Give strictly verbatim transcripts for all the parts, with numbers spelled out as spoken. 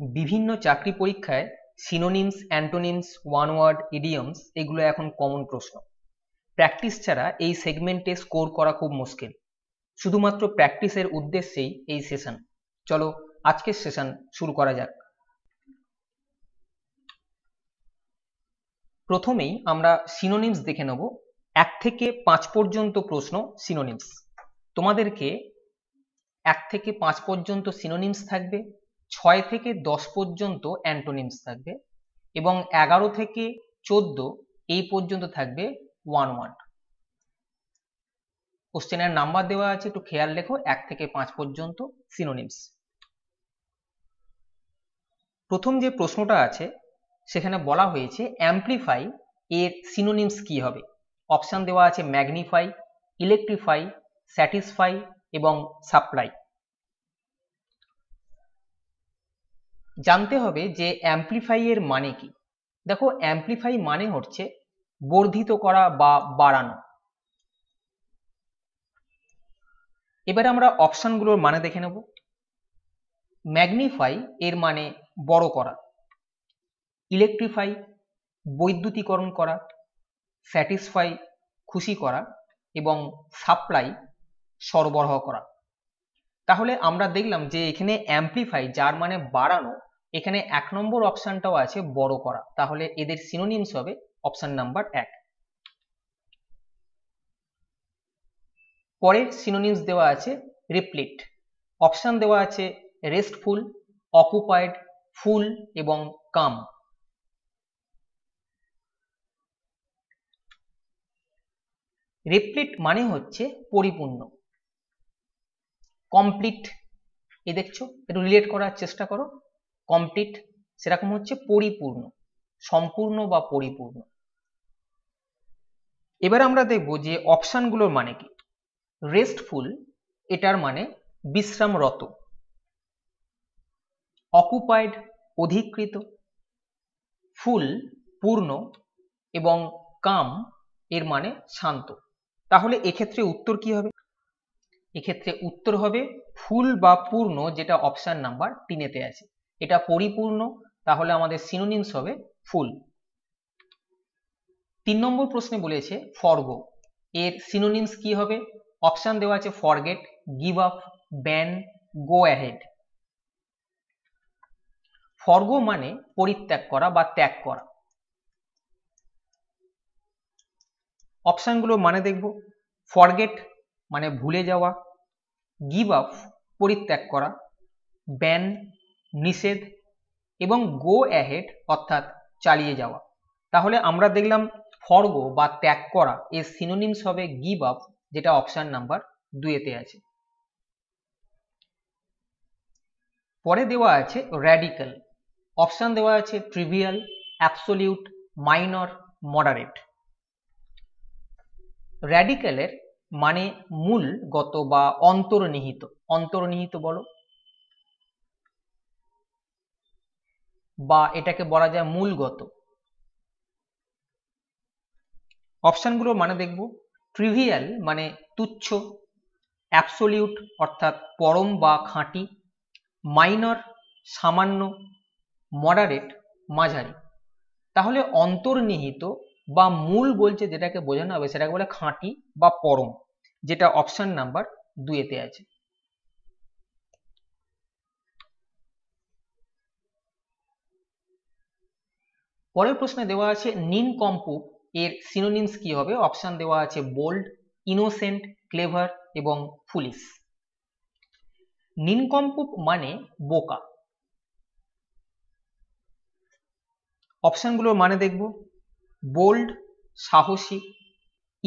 विभिन्न चाकरी परीक्षाय synonyms antonyms one word idioms एगुलो एखन कमन प्रश्न। प्रैक्टिस छाड़ा एई सेगमेंटे स्कोर करा खूब मुश्किल, शुधुमात्र प्रैक्टिसेर उद्देश्येई एई सेशन। चलो आजकेर सेशन शुरू करा जाक। प्रथमेई आमरा सिनोनिम्स देखे नेब। एक थेके पाँच पर्यन्त प्रश्न सिनोनिम्स। तोमादेरके एक थेके पाँच पर्यन्त सिनोनिम्स थाकबे, छय थेके दस पर्यन्त एंटोनिम्स थाकबे एबं एगारो थेके चौदह एई पर्यन्त थाकबे वन वार्ड। क्वेश्चनेर नम्बर देवा आछे, एकटु खेयाल रेखो। एक थेके पाँच पर्यन्त सिनोनिम्स। प्रथम जे प्रश्नटा आछे सेखाने बला हयेछे एम्प्लीफाई एर सिनोनिम्स कि हबे। अपशन देवा आछे मैगनिफाई, इलेक्ट्रिफाई, सैटिस्फाई एबं सप्लाई। जानते हबे जे एम्प्लीफाई एर माने कि। देखो एम्प्लीफाई माने हच्छे वर्धित करा बा बाड़ानो। एबारे आमरा अपशनगुलोर माने देखे नेब। मैगनिफाई एर माने बड़ो करा, इलेक्ट्रिफाई बैद्युतिकरण करा, सैटिस्फाई खुशी करा एवं सप्लाई सरबराह करा। ताहले आमरा देखलाम जे एखाने एम्प्लीफाई जार माने बाड़ानो, एखाने एक नम्बर अपशनटाओ आछे बड़ो करा। ताहले एदेर सिनोनिम्स हबे अपशन नम्बर एक। परेर सिनोनिम्स देवा आछे रिप्लीट। अपशन देवा आछे रेस्टफुल, अकुपाइड, फुल एवं काम। रिप्लीट माने होच्छे परिपूर्ण, कमप्लीट। ये देखो एक रिलेट करार चेष्टा करो। कमप्लीट सेरकम होच्छे परिपूर्ण, सम्पूर्ण बा परिपूर्ण। एबार आमरा देखबो जे अपशनगुलोर माने कि। रेस्टफुल एटार माने विश्रामरत, अकुपाइड अधिकृत, फुल पूर्ण एवं काम एर माने शांत। ताहले एक क्षेत्रे उत्तर की हबे? एक क्षेत्रे उत्तर हबे फुल बा पूर्ण, जेटा अपशन नम्बर तीनेते आछे। एटा परिपूर्ण, ताहले आमादेर सिनोनिम्स हबे फुल। तीन नम्बर प्रश्ने बोलेछे फरगो एर सिनोनिम्स की हबे। अपशन देवा आछे forget, give up, ban, go ahead. Forgo माने परित्याग करा बा त्याग करा। अपशनगुलो माने देखबो। फरगेट माने भूले जावा, गिव अप परित्याग करा, बैन निषेध एवं गो अहेड अर्थात चालिये जावा। ताहले आमरा देखलाम फरगो बा त्याग करा एर सिनोनिम्स हबे गिव अप, जेटा अपशन नम्बर दुएते आछे। परे देवा आछे रैडिकल। अपशन देवा आछे ट्रिवियल, एब्सोल्यूट, माइनर, मडारेट। रैडिकलेर माने मूलगत बा अंतर्निहित, अंतर्निहित बोलो बा एटाके बला जाय मूलगत। अपशनगुलोर माने देखबो। ट्रिवियल माने तुच्छ, एब्सोल्यूट अर्थात परम बा खाँटी, माइनर सामान्य, मडारेट माझारी। ताहले अंतर्निहित बा मूल बोलते जेटाके बोझानो होबे सेटाके बोले खाँटी बा परम, जेटा अपशन नम्बर दुई एते आछे। परेर प्रश्ने देवा आछे निनकम्पुट एर सिनोनिम्स की हबे। अपशन देवा आछे बोल्ड, इनोसेंट, क्लेवर एबं फुलिश। निनकम्पुट माने बोका। अपशनगुलोर माने देखबो। बोल्ड साहसी,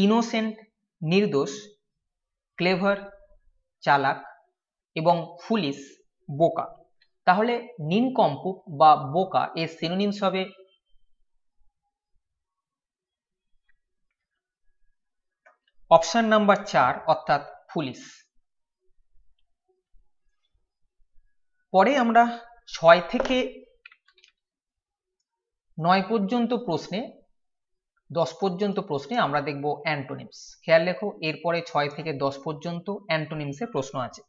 इनोसेंट निर्दोष, क्लेवर चालाक एवं फुलिश बोका। ताहले निनकम्पुट बा बोका एर सिनोनिम्स हबे अपशन नम्बर चार अर्थात फुलिश। परे आमरा छय थेके नय पर्यन्त प्रश्ने दस पर्यन्त प्रश्ने आमरा देखबो एंटोनिम्स। खेयाल रेखो एरपरे छय थेके दस पर्यन्त एंटोनिम्स प्रश्न आछे।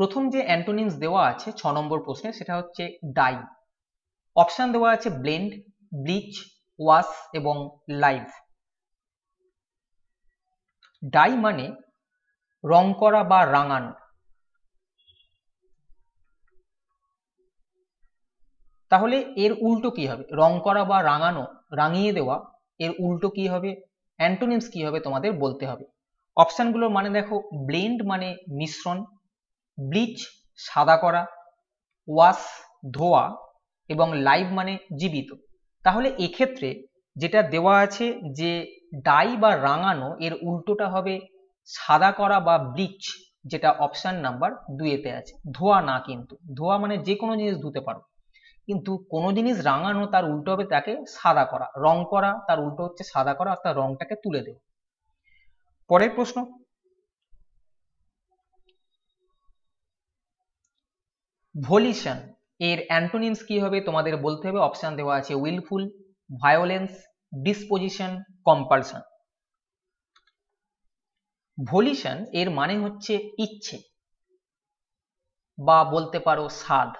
প্রথম যে অ্যান্টোনিমস দেওয়া আছে ছয় নম্বর প্রশ্নে সেটা হচ্ছে ডাই। অপশন দেওয়া আছে ব্লেন্ড, ব্লিচ, ওয়াশ এবং লাইভ। ডাই মানে রং করা বা রাঙানো। তাহলে এর উল্টো কি হবে? রং করা বা রাঙানো, রাঙিয়ে দেওয়া, এর উল্টো কি হবে? অ্যান্টোনিমস কি হবে তোমাদের বলতে হবে। অপশনগুলোর মানে দেখো, ব্লেন্ড মানে মিশ্রণ, ব্লিচ সাদা করা, ওয়াশ ধোয়া এবং লাইভ মানে জীবিত। তাহলে এক্ষেত্রে যেটা দেওয়া আছে যে ডাই বা রাঙানো, এর উল্টোটা হবে সাদা করা বা ব্লিচ, যেটা অপশন নাম্বার দুইতে আছে। ধোয়া না, কিন্তু ধোয়া মানে যে কোনো জিনিস ধুতে পারো, কিন্তু কোনো জিনিস রাঙানো তার উল্টো হবে তাকে সাদা করা, রং করা তার উল্টো হচ্ছে সাদা করা, অর্থাৎ রংটাকে তুলে দেওয়া। পরের প্রশ্ন, ভলিশন এর অ্যান্টোনিমস কি হবে তোমাদের বলতে হবে। অপশন দেওয়া আছে wilful, violence, disposition, compulsion. Volition এর মানে হচ্ছে ইচ্ছে বা বলতে পারো স্বাদ।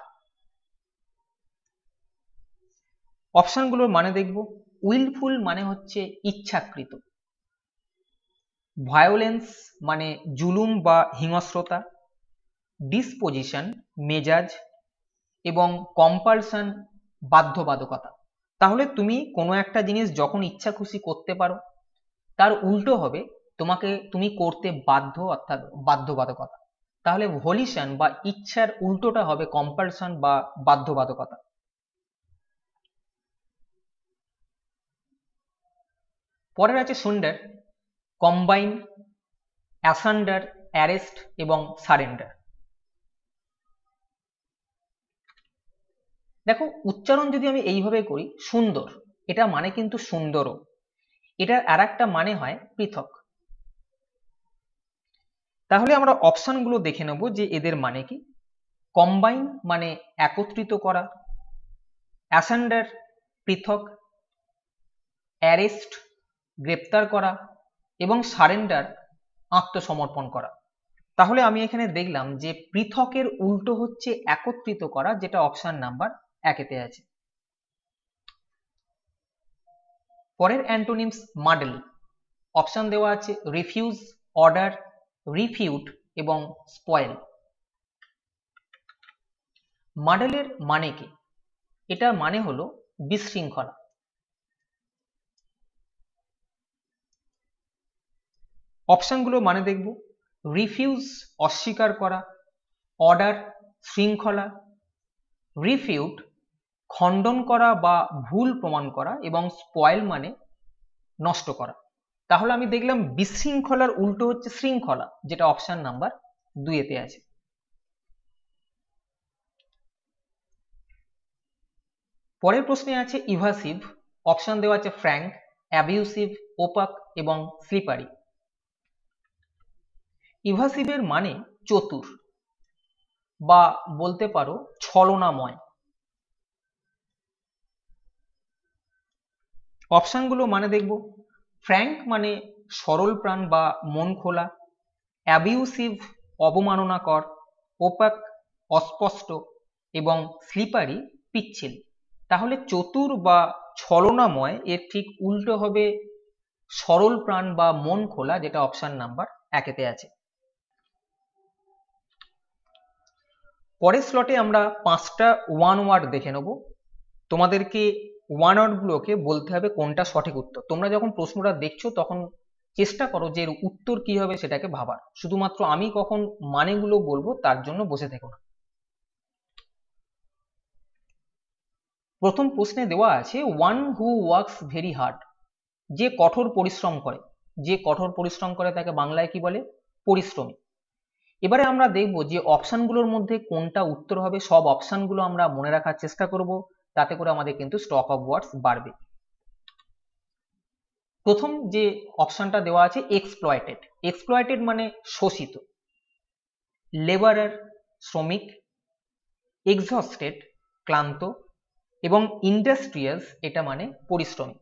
অপশনগুলোর মানে দেখব, উইলফুল মানে হচ্ছে ইচ্ছাকৃত, ভায়োলেন্স মানে জুলুম বা হিংস্রতা, ডিসপোজিশন মেজাজ এবং কম্পালশন বাধ্যবাধকতা। তাহলে তুমি কোনো একটা জিনিস যখন ইচ্ছা খুশি করতে পারো, তার উল্টো হবে তোমাকে তুমি করতে বাধ্য, অর্থাৎ বাধ্যবাধকতা। তাহলে ভলিশন বা ইচ্ছার উল্টোটা হবে কম্পালশন বা বাধ্যবাধকতা। পরের আছে সুন্ডার, কম্বাইন, অ্যাসান্ডার, অ্যারেস্ট এবং সারেন্ডার। দেখো উচ্চারণ যদি আমি এইভাবে করি সুন্দর, এটা মানে কিন্তু সুন্দরও, এটার আর একটা মানে হয় পৃথক। তাহলে আমরা অপশনগুলো দেখে নেব যে এদের মানে কি। কম্বাইন মানে একত্রিত করা, অ্যাসান্ডার পৃথক, অ্যারেস্ট গ্রেপ্তার করা এবং সারেন্ডার আত্মসমর্পণ করা। তাহলে আমি এখানে দেখলাম যে পৃথকের উল্টো হচ্ছে একত্রিত করা, যেটা অপশন নাম্বার একেতে আছে। পরের অ্যান্টোনিমস মাডেল। অপশন দেওয়া আছে রিফিউজ, অর্ডার, রিফিউট এবং স্পয়েল। মাডেলের মানে কি? এটার মানে হলো বিশৃঙ্খলা। অপশনগুলো মানে দেখব, রিফিউজ অস্বীকার করা, অর্ডার শৃঙ্খলা, রিফিউট খণ্ডন করা বা ভুল প্রমাণ করা এবং স্পয়েল মানে নষ্ট করা। তাহলে আমি দেখলাম বিশৃঙ্খলার উল্টো হচ্ছে শৃঙ্খলা, যেটা অপশন নাম্বার দুইতে আছে। পরের প্রশ্নে আছে ইভাসিভ। অপশন দেওয়া আছে ফ্র্যাঙ্ক, অ্যাবিউসিভ, ওপাক এবং স্লিপারি। ইভাসিভের মানে চতুর বা বলতে পারো ছলনাময়। অপশনগুলো মানে দেখব, ফ্র্যাঙ্ক মানে সরল প্রাণ বা মন খোলা, অ্যাবিউসিভ অবমাননাকর, ওপাক অস্পষ্ট এবং স্লিপারি পিচ্ছিল। তাহলে চতুর বা ছলনাময় এর ঠিক উল্টো হবে সরল প্রাণ বা মন খোলা, যেটা অপশন নাম্বার একেতে আছে। পরের স্লটে আমরা পাঁচটা ওয়ান ওয়ার্ড দেখে নেব। তোমাদেরকে ওয়ান ওয়ার্ডগুলোকে বলতে হবে কোনটা সঠিক উত্তর। তোমরা যখন প্রশ্নটা দেখছো তখন চেষ্টা করো যে এর উত্তর কি হবে সেটাকে ভাবার। শুধুমাত্র আমি কখন মানেগুলো বলবো তার জন্য বসে থেকো না। প্রথম প্রশ্নে দেওয়া আছে one who works very hard, যে কঠোর পরিশ্রম করে। যে কঠোর পরিশ্রম করে তাকে বাংলায় কি বলে? পরিশ্রমী। এবারে আমরা দেখব যে অপশনগুলোর মধ্যে কোনটা উত্তর হবে। সব অপশনগুলো আমরা মনে রাখার চেষ্টা করব, তাতে করে আমাদের কিন্তু স্টক অফ ওয়ার্ডস বাড়বে। প্রথম যে অপশনটা দেওয়া আছে এক্সপ্লয়েটেড। এক্সপ্লয়েটেড মানে শোষিত, লেবারার শ্রমিক, এক্সস্টেড ক্লান্ত এবং ইন্ডাস্ট্রিয়াস এটা মানে পরিশ্রমী।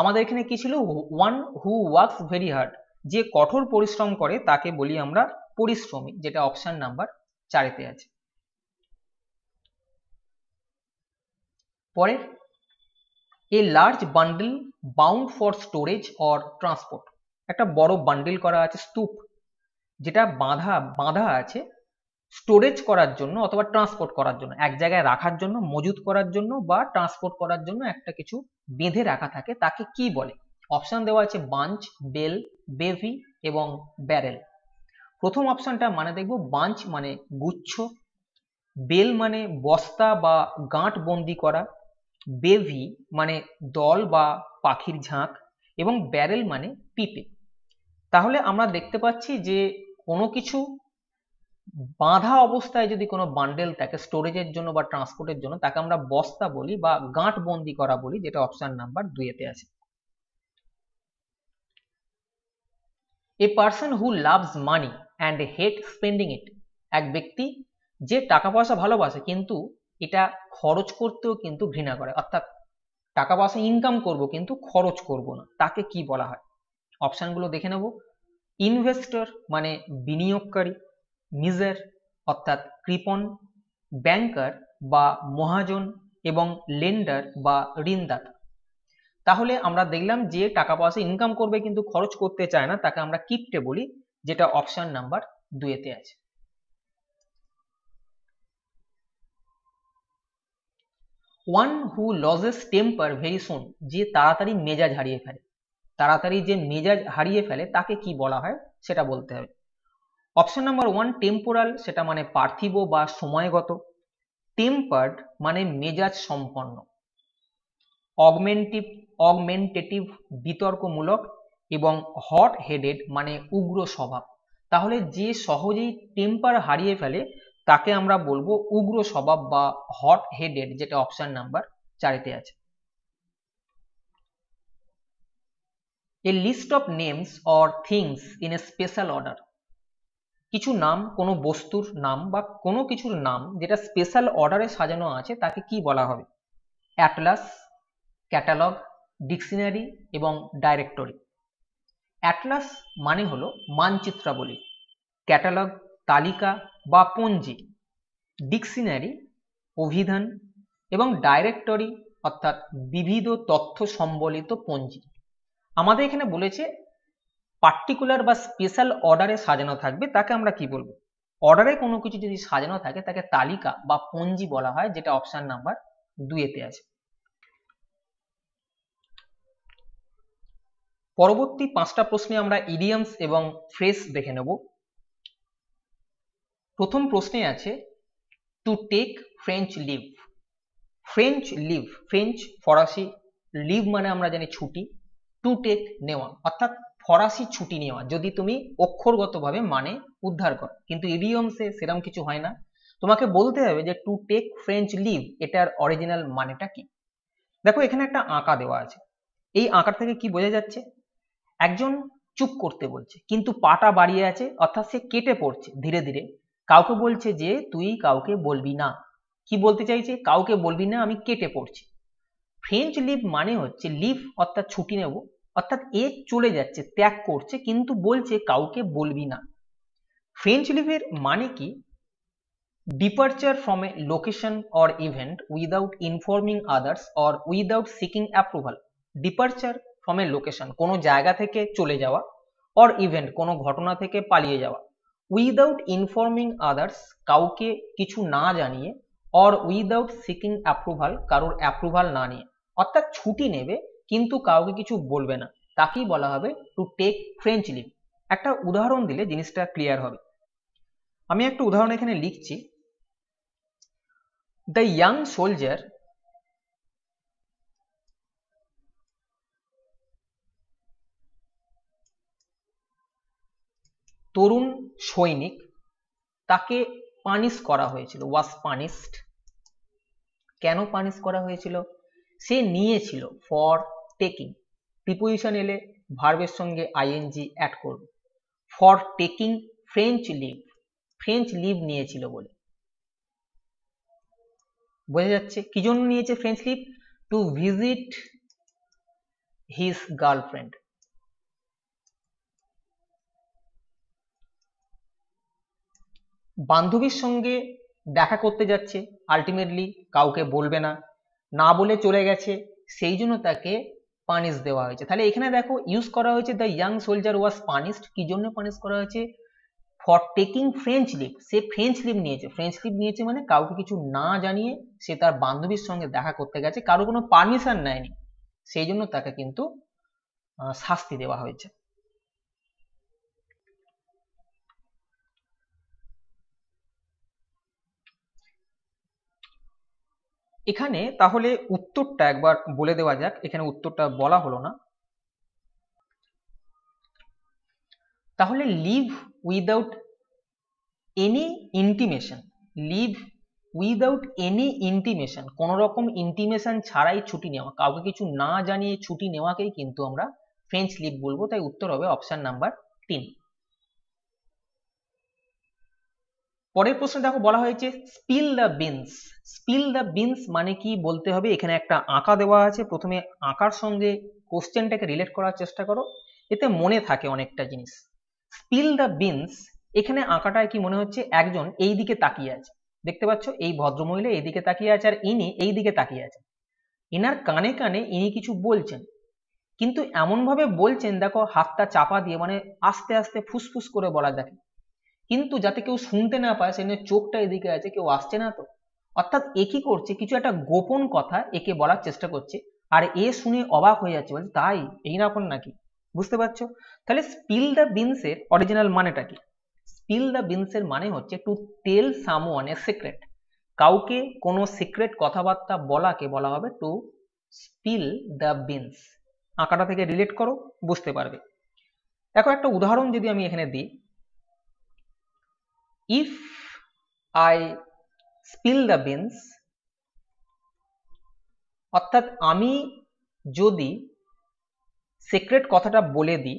আমাদের এখানে কি ছিল? One who works very hard, যে কঠোর পরিশ্রম করে তাকে বলি আমরা পরিশ্রমী, যেটা অপশন নাম্বার চারেতে আছে। পরের a large bundle bound for storage or transport, একটা বড় বান্ডেল করা আছে স্তূপ যেটা বাঁধা বাঁধা আছে স্টোরেজ করার জন্য অথবা ট্রান্সপোর্ট করার জন্য, এক জায়গায় রাখার জন্য, মজুত করার জন্য বা ট্রান্সপোর্ট করার জন্য একটা কিছু বেঁধে রাখা থাকে, তাকে কি বলে? অপশন দেওয়া আছে বাঞ্চ, বেল, বেভি এবং ব্যারেল। প্রথম অপশনটা মানে দেখব বাঞ্চ মানে গুচ্ছ, বেল মানে বস্তা বা গাঁট বন্দি করা, বেভি মানে দল বা পাখির ঝাঁক এবং ব্যারেল মানে পিপে। তাহলে আমরা দেখতে পাচ্ছি যে কোনো কিছু বাঁধা অবস্থায় যদি কোনো বান্ডেল থাকে স্টোরেজের জন্য বা ট্রান্সপোর্টের জন্য তাকে আমরা বস্তা বলি বা গাঁট বন্দি করা বলি, যেটা অপশন নাম্বার দুইতে আছে। A person who loves money and hate spending it, এক ব্যক্তি যে টাকা পয়সা ভালোবাসে কিন্তু এটা খরচ করতেও কিন্তু ঘৃণা করে, অর্থাৎ টাকা পয়সা ইনকাম করব কিন্তু খরচ করব না, তাকে কি বলা হয়? অপশনগুলো দেখে নেব। ইনভেস্টর মানে বিনিয়োগকারী, মিজার অর্থাৎ কৃপণ, ব্যাংকার বা মহাজন এবং লেন্ডার বা ঋণদাতা। তাহলে আমরা দেখলাম যে টাকা পয়সা ইনকাম করবে কিন্তু খরচ করতে চায় না, তাকে আমরা কিপটে বলি, যেটা অপশন নাম্বার দুইতে আছে। One who loses temper very soon, যে তাড়াতাড়ি মেজাজ হারিয়ে ফেলে, তাড়াতাড়ি যে মেজাজ হারিয়ে ফেলে তাকে কি বলা হয় সেটা বলতে হবে। অপশন নাম্বার ওয়ান টেম্পোরাল, সেটা মানে পার্থিব বা সময়গত, টেম্পার্ড মানে মেজাজ সম্পন্ন, অগমেন্টিভ অগমেন্টেটিভ বিতর্কমূলক এবং হট হেডেড মানে উগ্র স্বভাব। তাহলে যে সহজেই টেম্পার হারিয়ে ফেলে তাকে আমরা বলবো উগ্র স্বভাব বা হট হেডেড, যেটা অপশন নাম্বার চারেতে আছে। A list of names or things in a special order, কিছু নাম, কোনো বস্তুর নাম বা কোনো কিছুর নাম যেটা স্পেশাল অর্ডারে সাজানো আছে তাকে কি বলা হবে? অ্যাটলাস, ক্যাটালগ, ডিকশনারি এবং ডাইরেক্টরি। অ্যাটলাস মানে হলো মানচিত্রাবলী, ক্যাটালগ তালিকা বা পঞ্জি, ডিকশনারি অভিধান এবং ডাইরেক্টরি অর্থাৎ বিবিধ তথ্য সম্বলিত পঞ্জি। আমাদের এখানে বলেছে পার্টিকুলার বা স্পেশাল অর্ডারে সাজানো থাকবে, তাকে আমরা কি বলবো? অর্ডারে কোনো কিছু যদি সাজানো থাকে তাকে তালিকা বা পঞ্জি বলা হয়, যেটা অপশন নাম্বার দুইতে আছে। পরবর্তী পাঁচটা প্রশ্নে আমরা ইডিয়ামস এবং ফ্রেজ দেখে নেব। প্রথম প্রশ্নে আছে to take French leave, French leave, French ফরাসি, লিভ মানে আমরা জানি ছুটি, টু টেক নেওয়া অর্থাৎ ফরাসি ছুটি নেওয়া যদি তুমি অক্ষরগতভাবে মানে উদ্ধার করো, কিন্তু ইডিয়মসে সেরকম কিছু হয় না, তোমাকে বলতে হবে যে টু টেক ফ্রেঞ্চ লিভ এটার অরিজিনাল মানেটা কি। দেখো এখানে একটা আঁকা দেওয়া আছে, এই আঁকা থেকে কি বোঝা যাচ্ছে? একজন চুপ করতে বলছে কিন্তু পাটা বাড়িয়ে আছে, অর্থাৎ সে কেটে পড়ছে ধীরে ধীরে, কাউকে বলছে যে তুই কাউকে বলবি না, কি বলতে চাইছে? কাউকে বলবি না, আমি কেটে পড়ছি। ফ্রেঞ্চ লিভ মানে হচ্ছে লিভ অর্থাৎ ছুটি নেব, অর্থাৎ এ চলে যাচ্ছে, ত্যাগ করছে কিন্তু বলছে কাউকে বলবি না। ফ্রেঞ্চ লিভের মানে কি? Departure from a location or event without informing others or without seeking approval. Departure from a location কোনো জায়গা থেকে চলে যাওয়া, অর ইভেন্ট কোনো ঘটনা থেকে পালিয়ে যাওয়া, উইদাউট ইনফর্মিং আদার্স কাউকে কিছু না জানিয়ে, অর উইদাউট সিকিং অ্যাপ্রুভাল কারোর অ্যাপ্রুভাল না নিয়ে, অর্থাৎ ছুটি নেবে কিন্তু কাউকে কিছু বলবে না, তাকেই বলা হবে টু টেক ফ্রেঞ্চ লিভ। একটা উদাহরণ দিলে জিনিসটা ক্লিয়ার হবে। আমি একটা উদাহরণ এখানে লিখছি, দ্য ইয়াং সোলজার তরুণ সৈনিক, তাকে পানিশ করা হয়েছিল, ওয়াজ পানিশড। কেন পানিশ করা হয়েছিল? সে নিয়েছিল, ফর টেকিং, প্রিপোজিশন এলে ভার্বের সঙ্গে আইএনজি অ্যাড করবে, for taking French leave, French leave নিয়েছিল বলে বোঝা যাচ্ছে। কি জন্য নিয়েছে French leave? To visit his girlfriend, बान्धवीर संगे देखा करते जाच्छे आल्टिमेटली काउके बोलबे ना ना बोले चले गेछे सेई जोन्नो ताके पानिश देवा होयेछे। ताहले एखाने देखो यूज करा होयेछे the young soldier was punished. कि जोन्नो पानिश करा होयेछे? For taking French leave. से फ्रेंच लिप नियेछे। फ्रेंच लिप नियेछे माने काउके किछु ना जानिये से तार बान्धवीर संगे देखा करते गेछे, कारो कोनो पारमिशन नेयनि, सेई जोन्नो ताके किन्तु शास्ति देवा होयेछे। এখানে তাহলে উত্তরটা একবার বলে দেওয়া যাক। এখানে উত্তরটা বলা হলো না। তাহলে leave without any intimation, leave without any intimation, কোন রকম ইন্টিমেশন ছাড়াই ছুটি নেওয়া, কাউকে কিছু না জানিয়ে ছুটি নেওয়াকেই কিন্তু আমরা ফ্রেঞ্চ লিভ বলবো। তাই উত্তর হবে অপশন নাম্বার তিন। পরের প্রশ্ন দেখো বলা হয়েছে spill the beans. Spill the beans মানে কি বলতে হবে। এখানে একটা আঁকা দেওয়া আছে, প্রথমে আঁকার সঙ্গে কোশ্চেনটাকে রিলেট করার চেষ্টা করো, এতে মনে থাকে অনেকটা জিনিস। স্পিল দ্য বিনস, এখানে আঁকাটায় কি মনে হচ্ছে একজন এই দিকে তাকিয়ে আছে, দেখতে পাচ্ছ এই ভদ্রমহিলা এই দিকে তাকিয়ে আছে আর ইনি এই দিকে তাকিয়ে আছে, ইনার কানে কানে ইনি কিছু বলছেন, কিন্তু এমন ভাবে বলছেন দেখো হাতটা চাপা দিয়ে, মানে আস্তে আস্তে ফুসফুস করে বলা যায় কিন্তু যাতে কেউ শুনতে না পায় সেজন্য চোখটা এদিকে আছে, কেউ আসছে না তো। অর্থাৎ এ কি করছে, কিছু একটা গোপন কথা একে বলার চেষ্টা করছে, আর এ শুনে অবাক হয়ে যাচ্ছে, বলছে তাই এই না কোন নাকি, বুঝতে পারছো। তাহলে স্পিল দ্য বিনসের অরিজিনাল মানেটা কি? স্পিল দ্য বিনসের মানে হচ্ছে to tell someone a secret, কাউকে কোনো সিক্রেট কথাবার্তা বলাকে বলা হবে টু স্পিল দ্য বিনস। আঁকাটা থেকে রিলেট করো বুঝতে পারবে। দেখো একটা উদাহরণ যদি আমি এখানে দিই, if I spill the beans, অর্থাৎ আমি যদি সিক্রেট কথাটা বলে দিই,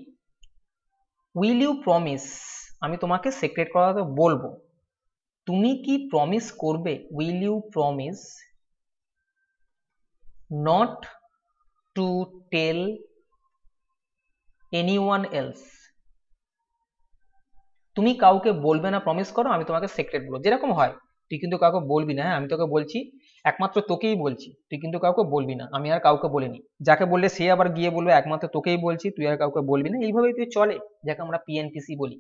will you promise, আমি তোমাকে সিক্রেট কথাটা বলবো, তুমি কি প্রমিস করবে, will you promise not to tell anyone else, তুমি কাউকে বলবে না, প্রমিস করো আমি তোমাকে সিক্রেট বলবো। যেরকম হয় তুই কিন্তু কাউকে বলবি না, হ্যাঁ আমি তোকে বলছি, একমাত্র তোকেই বলছি, তুই কিন্তু কাউকে বলবি না, আমি আর কাউকে বলিনি, যাকে বললে সে আবার গিয়ে বলবে একমাত্র তোকেই বলছি তুই আর কাউকে বলবি না, এইভাবেই তুই চলে, যাকে আমরা পিএনপিসি বলি,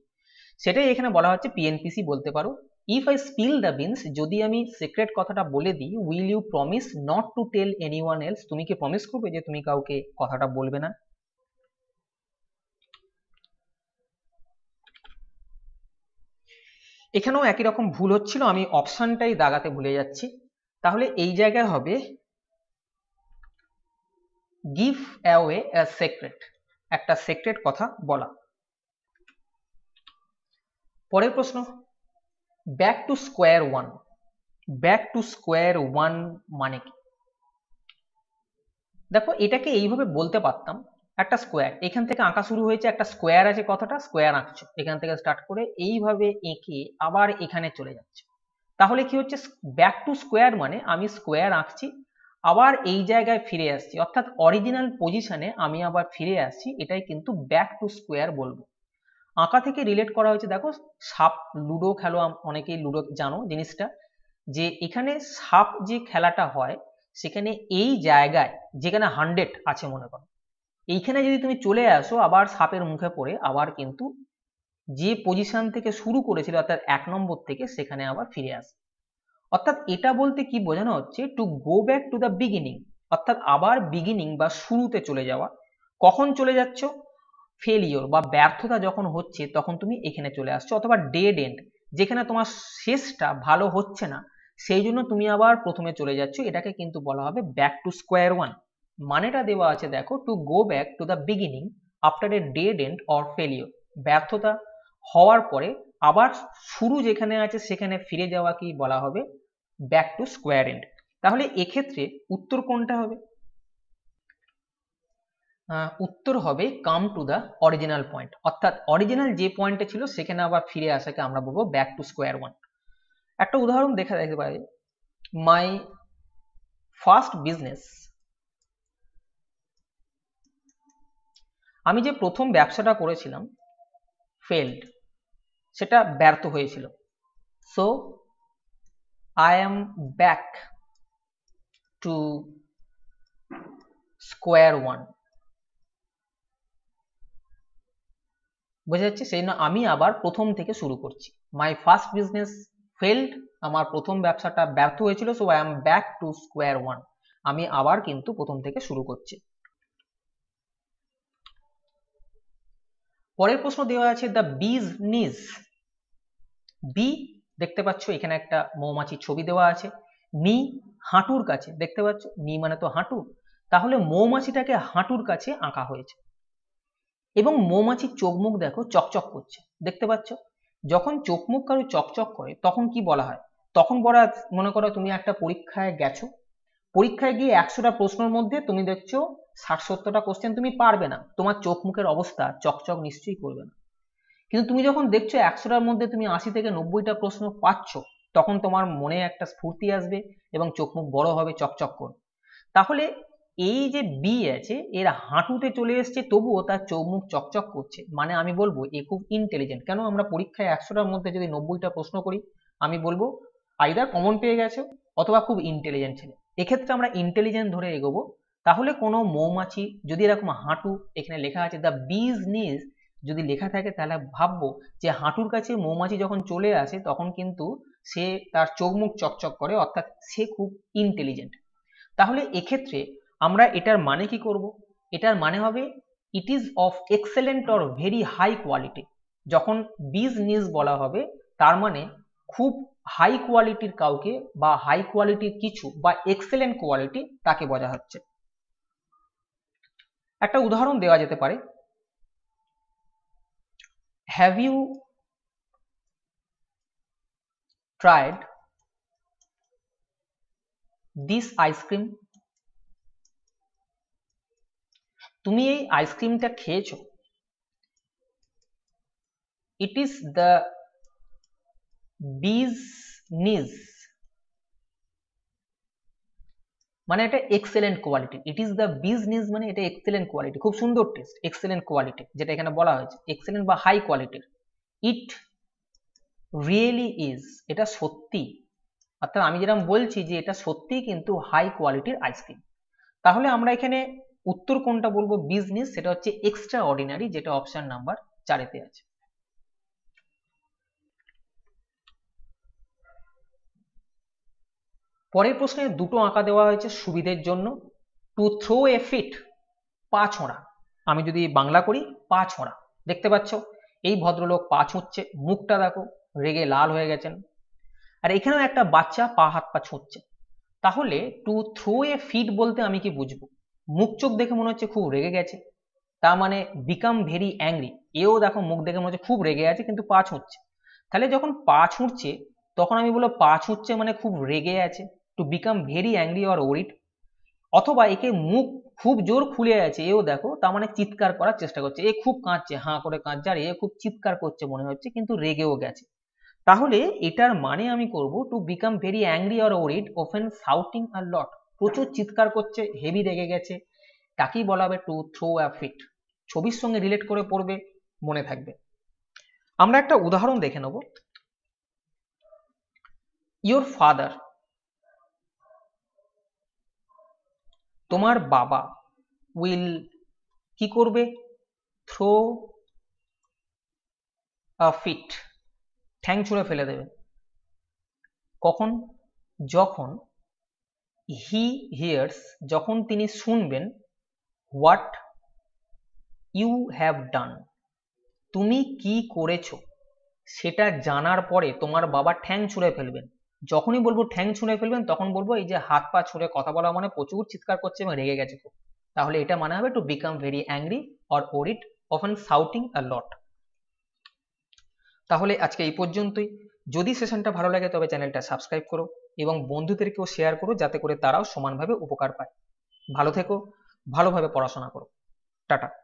সেটাই এখানে বলা হচ্ছে পিএনপিসি বলতে পারো। If I spill the beans, যদি আমি সিক্রেট কথাটা বলে দিই, will you promise not to tell anyone else, তুমি কি প্রমিস করবে যে তুমি কাউকে কথাটা বলবে না। এখানেও একই রকম ভুল হচ্ছিল, আমি অপশনটাই দাগাতে ভুলে যাচ্ছি। তাহলে এই জায়গায় হবে গিভ অ্যাওয়ে আ সিক্রেট, একটা সিক্রেট কথা বলা। পরের প্রশ্ন back to square one. Back to square one মানে কি? দেখো এটাকে এইভাবে বলতে পারতাম, একটা স্কোয়ার, এখান থেকে আঁকা শুরু হয়েছে, একটা স্কোয়ার আছে কথাটা, স্কোয়ার আঁকছো এখান থেকে স্টার্ট করে এইভাবে এঁকে আবার এখানে চলে যাচ্ছে। তাহলে কি হচ্ছে ব্যাক টু স্কোয়ার মানে আমি স্কোয়ার আঁকছি আবার এই জায়গায় ফিরে আসছি, অর্থাৎ অরিজিনাল পজিশনে আমি আবার ফিরে আসছি, এটাই কিন্তু ব্যাক টু স্কোয়ার বলবো। আঁকা থেকে রিলেট করা হয়েছে। দেখো সাপ লুডো খেলো, অনেকেই লুডো জানো জিনিসটা, যে এখানে সাপ যে খেলাটা হয় সেখানে এই জায়গায় যেখানে হান্ড্রেড আছে মনে করো, এইখানে যদি তুমি চলে আসো আবার সাপের মুখে পড়ে আবার কিন্তু যে পজিশন থেকে শুরু করেছিল অর্থাৎ এক নম্বর থেকে সেখানে আবার ফিরে আসে। অর্থাৎ এটা বলতে কি বোঝানো হচ্ছে to go back to the beginning, অর্থাৎ আবার বিগিনিং বা শুরুতে চলে যাওয়া। কখন চলে যাচ্ছ? ফেলিওর বা ব্যর্থতা যখন হচ্ছে তখন তুমি এখানে চলে আসছো, অথবা ডেড এন্ড, যেখানে তোমার শেষটা ভালো হচ্ছে না সেই জন্য তুমি আবার প্রথমে চলে যাচ্ছ, এটাকে কিন্তু বলা হবে ব্যাক টু স্কোয়ার ওয়ান। মানেটা দেওয়া আছে দেখো to go back to the beginning after a dead end or failure, ব্যর্থতা হওয়ার পরে আবার শুরু যেখানে আছে সেখানে ফিরে যাওয়া কি বলা হবে ব্যাক টু স্কোয়ার এন্ড। তাহলে এক্ষেত্রে উত্তর কোনটা হবে? উত্তর হবে come to the original point, অর্থাৎ অরিজিনাল যে পয়েন্টে ছিল সেখানে আবার ফিরে আসাকে আমরা বলবো ব্যাক টু স্কোয়ার ওয়ান। একটা উদাহরণ দেখা যেতে পারে, মাই ফার্স্ট বিজনেস, আমি যে প্রথম ব্যবসাটা করেছিলাম ফেলড, সেটা ব্যর্থ হয়েছিল, So I am back to square one. बुझे जाच्छे सेई ना आमी आबार प्रथम थेके शुरू करछी माई फार्स्ट बिजनेस फेल्ड आमार प्रथम व्यवसाटा व्यर्थ होयेछिलो so I am back to square one आमी आबार किन्तु प्रथम थेके शुरू करछी পরের প্রশ্ন দেওয়া আছে দ্য বিজ নিজ বি দেখতে পাচ্ছো এখানে একটা মৌমাছি ছবি দেওয়া আছে নি হাঁটুর কাছে দেখতে পাচ্ছো নি মানে তো হাঁটু তাহলে মৌমাছিটাকে হাঁটুর কাছে আঁকা হয়েছে এবং মৌমাছি চোখ মুখ দেখো চকচক করছে দেখতে পাচ্ছ যখন চোখ মুখ কারো চকচক করে তখন কি বলা হয় তখন বড় মনে করো তুমি একটা পরীক্ষায় গেছো পরীক্ষায় গিয়ে একশোটা প্রশ্নের মধ্যে তুমি দেখছো ষাট সত্তরটা কোশ্চেন তুমি পারবে না তোমার চোখ মুখের অবস্থা চকচক নিশ্চয়ই করবে না কিন্তু তুমি যখন দেখছো একশোটার মধ্যে তুমি আশি থেকে নব্বইটা প্রশ্ন পাচ্ছ তখন তোমার মনে একটা স্ফূর্তি আসবে এবং চোখ মুখ বড় হবে চকচক করবে তাহলে এই যে বি আছে এর হাঁটুতে চলে আসছে তবুও তার চোখ মুখ চকচক করছে মানে আমি বলবো এ খুব ইন্টেলিজেন্ট কেন আমরা পরীক্ষায় একশোটার মধ্যে যদি নব্বইটা প্রশ্ন করি আমি বলবো আইদার কমন পেয়ে গেছে অথবা খুব ইন্টেলিজেন্ট ছেলে এই ক্ষেত্রে আমরা ইন্টেলিজেন্ট ধরে এগোবো তাহলে কোনো মৌমাছি যদি এরকম হাঁটু এখানে লেখা আছে দ্য বিজ নিজ যদি লেখা থাকে তাহলে ভাববো যে হাঁটুর কাছে মৌমাছি যখন চলে আসে তখন কিন্তু সে তার চোখ মুখ চকচক করে অর্থাৎ সে খুব ইন্টেলিজেন্ট তাহলে এই ক্ষেত্রে আমরা এটার মানে কি করব এটার মানে হবে it is of excellent or very high quality যখন বিজ নিজ বলা হবে তার মানে খুব হাই কোয়ালিটির কাউকে বা হাই কোয়ালিটির কিছু বা এক্সেলেন্ট কোয়ালিটি তাকে বোঝা হচ্ছে একটা উদাহরণ দেওয়া যেতে পারে have you tried this ice cream তুমি এই আইসক্রিমটা খেয়েছো ইট ইজ দ্য বিজ নিজ মানে এটা excellent quality it is the বিজ নিজ মানে এটা এক্সেলেন্ট কোয়ালিটি খুব সুন্দর টেস্ট এক্সেলেন্ট কোয়ালিটি যেটা এখানে বলা হয়েছে এক্সেলেন্ট বা হাই কোয়ালিটির ইট রিয়েলি ইজ এটা সত্যি অর্থাৎ আমি যেরকম বলছি যে এটা সত্যি কিন্তু হাই কোয়ালিটির আইসক্রিম তাহলে আমরা এখানে उत्तर कोनटा बोलबो बिजनेस सेटा होच्छे एक्सट्राऑर्डिनरी जेटा ऑप्शन नंबर चार ते आछे परेर प्रश्ने दुटो आंका देवा होयेछे सुविधेर जोन्नो टू थ्रो ए फिट पा छोड़ा आमी जोदि बांगला करी पा छोड़ा देखते पाच्छो एई भद्रलोक पा छुच्छे मुखटा देखो रेगे लाल हये गेछेन आर एखानेও একটা বাচ্চা পা হাত পা ছুঁচ্ছে তাহলে টু থ্রো এ ফিট বলতে আমি কি বুঝবো মুখ চোখ দেখে মনে হচ্ছে খুব রেগে গেছে তার মানে বিকাম ভেরি অ্যাংরি এও দেখো মুখ দেখে মনে হচ্ছে খুব রেগে আছে কিন্তু পা ছুঁড়ছে তাহলে যখন পা ছুঁড়ছে তখন আমি বলবো পা ছুঁড়ছে মানে খুব রেগে আছে to become very angry or worried অথবা একে মুখ খুব জোর খুলে আছে এও দেখো তার মানে চিৎকার করার চেষ্টা করছে এ খুব কাঁদছে হাঁ করে কাঁদছে আর এ খুব চিৎকার করছে মনে হচ্ছে কিন্তু রেগেও গেছে তাহলে এটার মানে আমি করব to become very angry or worried often shouting a lot প্রচুর চিৎকার করছে হেভি রেগে গেছে তাকেই বলা হবে টু থ্রো আ ফিট ছবির সঙ্গে রিলেট করে পড়বে মনে থাকবে আমরা একটা উদাহরণ দেখে নেব ইওর ফাদার তোমার বাবা উইল কি করবে থ্রো আ ফিট ঠ্যাং ছুঁড়ে ফেলে দেবে কখন যখন he hears যখন তিনি শুনবেন what you have done তুমি কি করেছো সেটা জানার পরে তোমার বাবা ঠ্যাং ছুঁড়ে ফেলবেন যখনই বলবো ঠ্যাং ছুঁড়ে ফেলবেন তখন বলবো এই যে হাত পা ছুঁড়ে কথা বলা মানে প্রচুর চিৎকার করছে এবং রেগে গেছে খুব তাহলে এটা মানে হবে to become very angry or worried often shouting a lot তাহলে আজকে এই পর্যন্তই যদি সেশনটা ভালো লাগে তবে চ্যানেলটা সাবস্ক্রাইব করো এবং বন্ধুদেরকেও শেয়ার করো যাতে করে তারাও সমানভাবে উপকার পায় ভালো থেকো ভালোভাবে পড়াশোনা করো টাটা